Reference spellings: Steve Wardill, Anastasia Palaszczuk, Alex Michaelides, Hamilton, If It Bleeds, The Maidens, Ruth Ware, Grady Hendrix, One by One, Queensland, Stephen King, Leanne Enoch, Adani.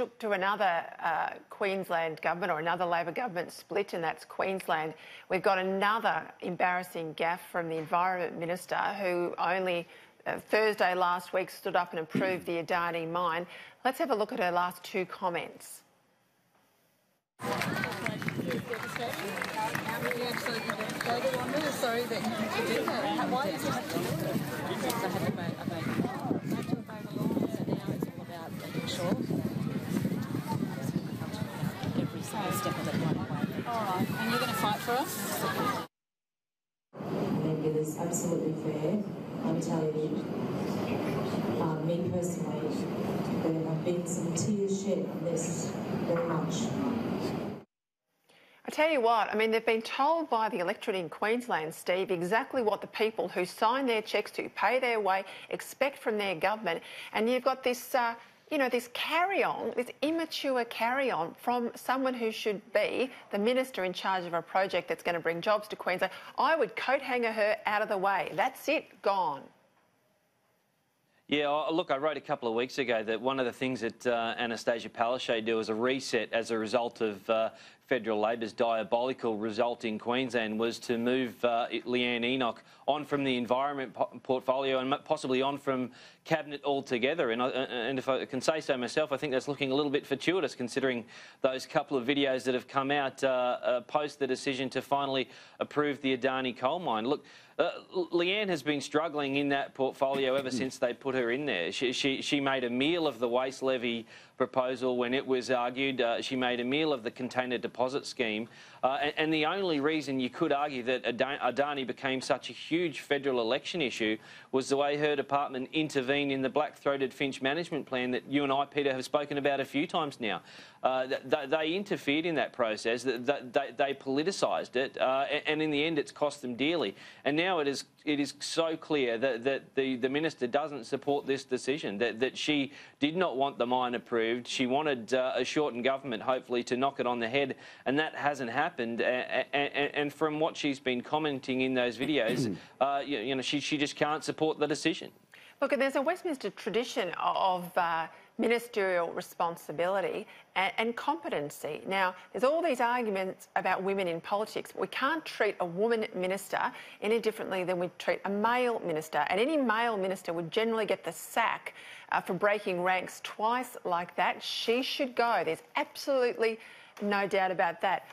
took to another Queensland government, or another Labor government split, and that's Queensland. We've got another embarrassing gaffe from the Environment Minister, who only Thursday last week stood up and approved the Adani mine. Let's have a look at her last two comments. Sorry that you had to do that. Why did you have to do that? Because I had to obey the law, so now it's all about making sure that every single step of it went away. All right, and you're going to fight for us? I think it is absolutely fair. I'm telling you, me personally, there have been some tears shed on this very much. I tell you what, I mean, they've been told by the electorate in Queensland, Steve, exactly what the people who sign their cheques to, pay their way, expect from their government. And you've got this, you know, this carry-on, this immature carry-on from someone who should be the minister in charge of a project that's going to bring jobs to Queensland. I would coat-hanger her out of the way. That's it, gone. Yeah, look, I wrote a couple of weeks ago that one of the things that Anastasia Palaszczuk did was a reset as a result of Federal Labor's diabolical result in Queensland, was to move Leanne Enoch on from the environment portfolio and possibly on from Cabinet altogether. And if I can say so myself, I think that's looking a little bit fortuitous, considering those couple of videos that have come out post the decision to finally approve the Adani coal mine. Look, Leanne has been struggling in that portfolio ever since they put her in there. She made a meal of the waste levy proposal when it was argued. She made a meal of the container deposit scheme. And the only reason you could argue that Adani became such a huge federal election issue was the way her department intervened in the black-throated finch management plan that you and I, Peter, have spoken about a few times now. They interfered in that process. They politicised it. And in the end, it's cost them dearly. And now it is so clear that the minister doesn't support this decision, that she did not want the mine approved. She wanted a shortened government, hopefully, to knock it on the head, and that hasn't happened. And from what she's been commenting in those videos, you know, she just can't support the decision. Look, there's a Westminster tradition of ministerial responsibility and competency. Now, there's all these arguments about women in politics, but we can't treat a woman minister any differently than we treat a male minister. And any male minister would generally get the sack for breaking ranks twice like that. She should go. There's absolutely no doubt about that.